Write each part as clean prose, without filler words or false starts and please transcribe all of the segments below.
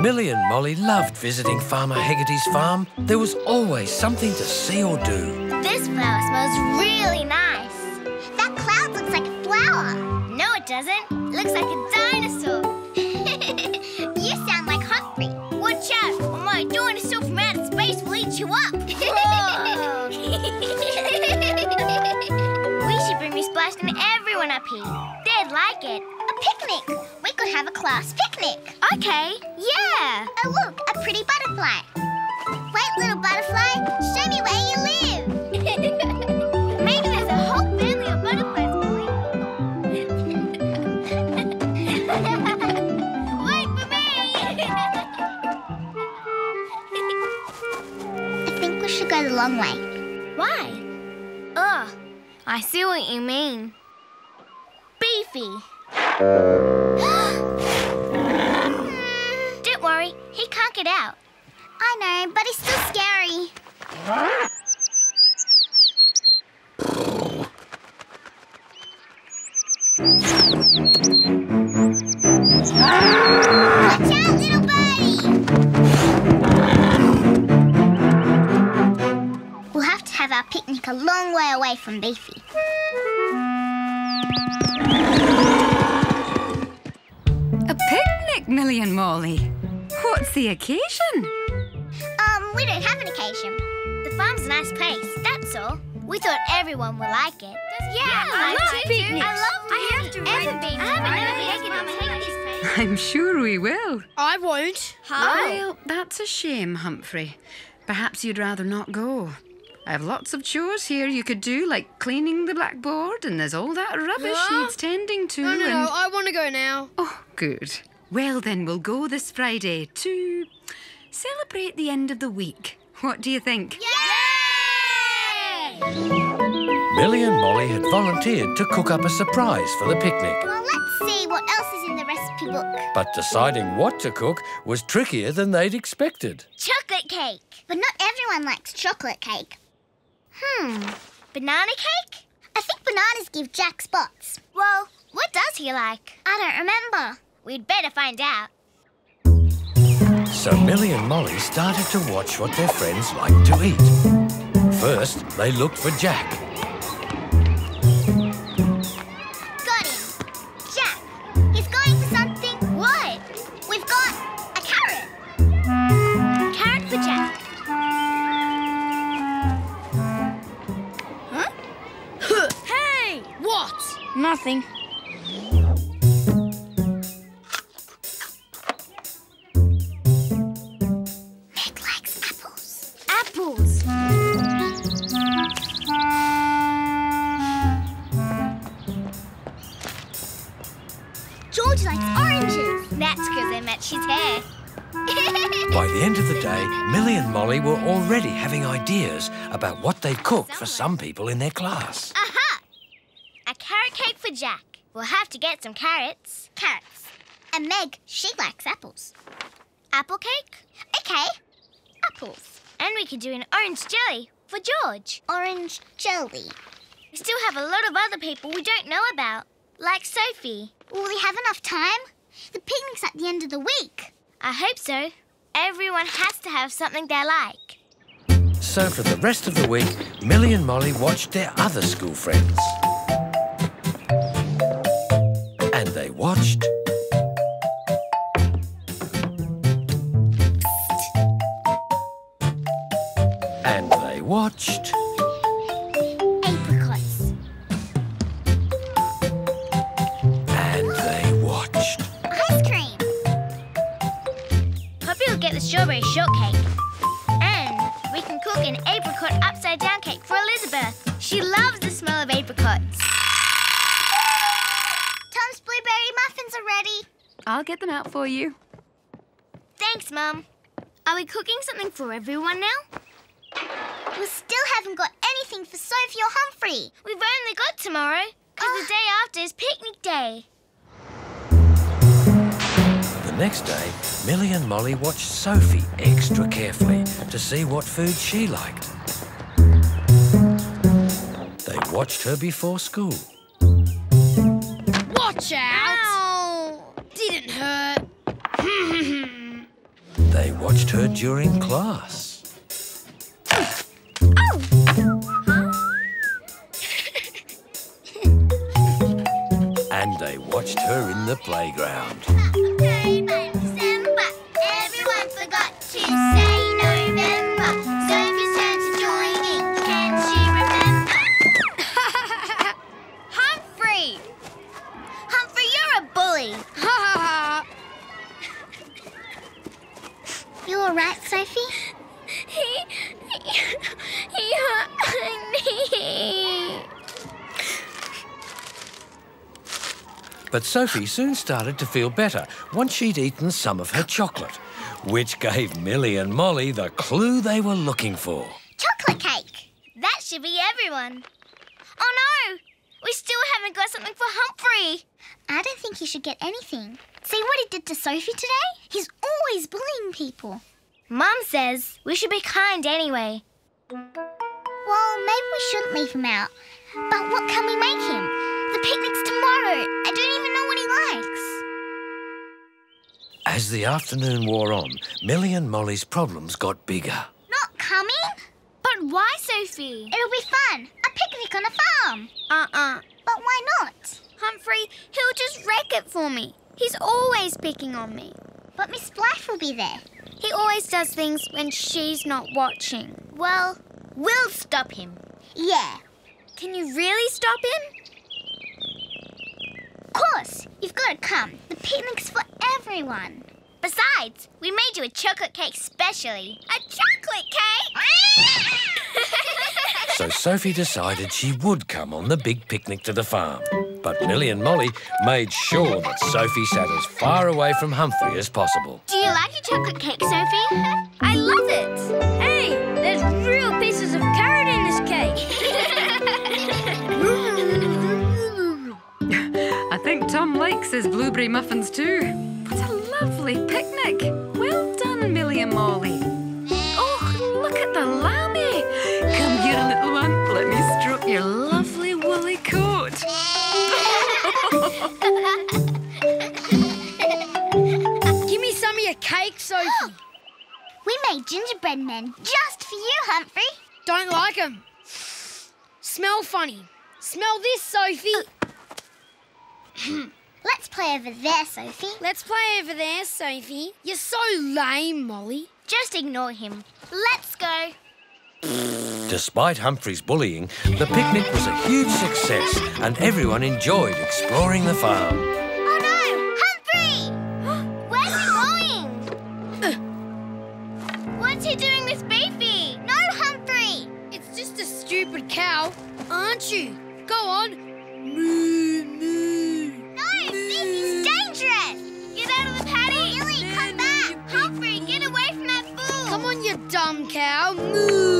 Milly and Molly loved visiting Farmer Hegarty's farm. There was always something to see or do. This flower smells really nice. That cloud looks like a flower. No, it doesn't. It looks like a dinosaur. You sound like Humphrey. Watch out, or my dinosaur from outer space will eat you up. We should bring Miss Blythe and everyone up here. They'd like it. A picnic. We could have a class picnic. Okay. Yeah. Oh, look, a pretty butterfly. Wait, little butterfly, show me where you live. Maybe there's a whole family of butterflies, Molly. Wait for me! I think we should go the long way. Why? Ugh, I see what you mean. Beefy. Don't worry, he can't get out. I know, but he's still scary. Watch out, little buddy! We'll have to have our picnic a long way away from Beefy. Milly and Molly, what's the occasion? We don't have an occasion. The farm's a nice place, that's all. We thought everyone would like it. Yeah, I love picnics. I love I haven't ever been to Farmer Hegarty's place. I'm sure we will. I won't. Well, that's a shame, Humphrey. Perhaps you'd rather not go. I have lots of chores here you could do, like cleaning the blackboard, and there's all that rubbish needs tending to. No, I want to go now. Oh, good. Well then, we'll go this Friday to celebrate the end of the week. What do you think? Yay! Milly and Molly had volunteered to cook up a surprise for the picnic. Well, let's see what else is in the recipe book. But deciding what to cook was trickier than they'd expected. Chocolate cake. But not everyone likes chocolate cake. Banana cake? I think bananas give Jack spots. Well, what does he like? I don't remember. We'd better find out. So Milly and Molly started to watch what their friends liked to eat. First, they looked for Jack. Got him. Jack, he's going for something. What? We've got a carrot. Carrot for Jack. Huh? Hey! What? Nothing. By the end of the day, Milly and Molly were already having ideas about what they'd cook for some people in their class. Aha! A carrot cake for Jack. We'll have to get some carrots. Carrots. And Meg, she likes apples. Apple cake? Okay. Apples. And we could do an orange jelly for George. Orange jelly. We still have a lot of other people we don't know about, like Sophie. Will we have enough time? The picnic's at the end of the week. I hope so. Everyone has to have something they like. So for the rest of the week, Milly and Molly watched their other school friends. And they watched... and they watched... apricots. And they watched... get the strawberry shortcake. And we can cook an apricot upside-down cake for Elizabeth. She loves the smell of apricots. Tom's blueberry muffins are ready. I'll get them out for you. Thanks, Mum. Are we cooking something for everyone now? We still haven't got anything for Sophie or Humphrey. We've only got tomorrow, because the day after is picnic day. Next day, Milly and Molly watched Sophie extra carefully to see what food she liked. They watched her before school. Watch out! Ow. Didn't hurt. watched her during class. And they watched her in the playground. December, everyone forgot to say November. Sophie's turn to joining. Can she remember? Humphrey! Humphrey, you're a bully. Ha ha ha. You all right, Sophie? He hurt me. But Sophie soon started to feel better once she'd eaten some of her chocolate, which gave Milly and Molly the clue they were looking for. Chocolate cake! That should be everyone. Oh no! We still haven't got something for Humphrey. I don't think he should get anything. See what he did to Sophie today? He's always bullying people. Mum says we should be kind anyway. Well, maybe we shouldn't leave him out. But what can we make him? The picnic's tomorrow. I don't even know what he likes. As the afternoon wore on, Milly and Molly's problems got bigger. Not coming? But why, Sophie? It'll be fun. A picnic on a farm. But why not? Humphrey, he'll just wreck it for me. He's always picking on me. But Miss Blythe will be there. He always does things when she's not watching. Well, we'll stop him. Yeah. Can you really stop him? Of course, you've got to come. The picnic's for everyone. Besides, we made you a chocolate cake specially. A chocolate cake? So Sophie decided she would come on the big picnic to the farm. But Milly and Molly made sure that Sophie sat as far away from Humphrey as possible. Do you like your chocolate cake, Sophie? I love it. Hey, there's real pieces of carrot in this cake. I think Tom likes his blueberry muffins too. What a lovely picnic. Well done, Milly and Molly. Oh, look at the lammy. Come here, little one. Let me stroke your lovely woolly coat. Give me some of your cake, Sophie. Oh, we made gingerbread men just for you, Humphrey. Don't like them. Smell funny. Smell this, Sophie. Let's play over there, Sophie. Let's play over there, Sophie. You're so lame, Molly. Just ignore him. Let's go. Despite Humphrey's bullying, the picnic was a huge success and everyone enjoyed exploring the farm. Oh no! Humphrey! Where's he going? What's he doing with Beefy? No, Humphrey! It's just a stupid cow, aren't you? Go on. Moo, moo. No, Beefy's dangerous! Get out of the paddock! Milly, come back! Humphrey, get away from that fool! Come on, you dumb cow. Moo!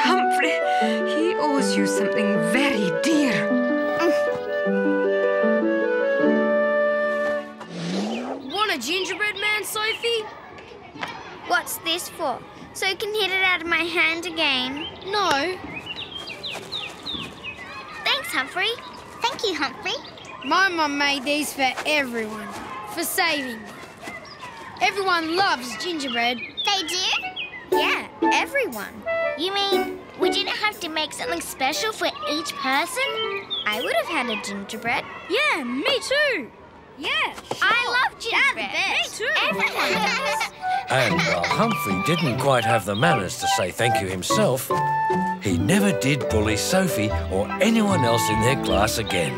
Humphrey, he owes you something very dear. What's this for? So you can hit it out of my hand again. No. Thanks, Humphrey. Thank you, Humphrey. My mum made these for everyone, for saving me. Everyone loves gingerbread. They do? Yeah, everyone. You mean we didn't have to make something special for each person? I would have had a gingerbread. Yeah, me too. Yeah, sure. I love gingerbread. Me too. Everyone does. And while Humphrey didn't quite have the manners to say thank you himself, he never did bully Sophie or anyone else in their class again.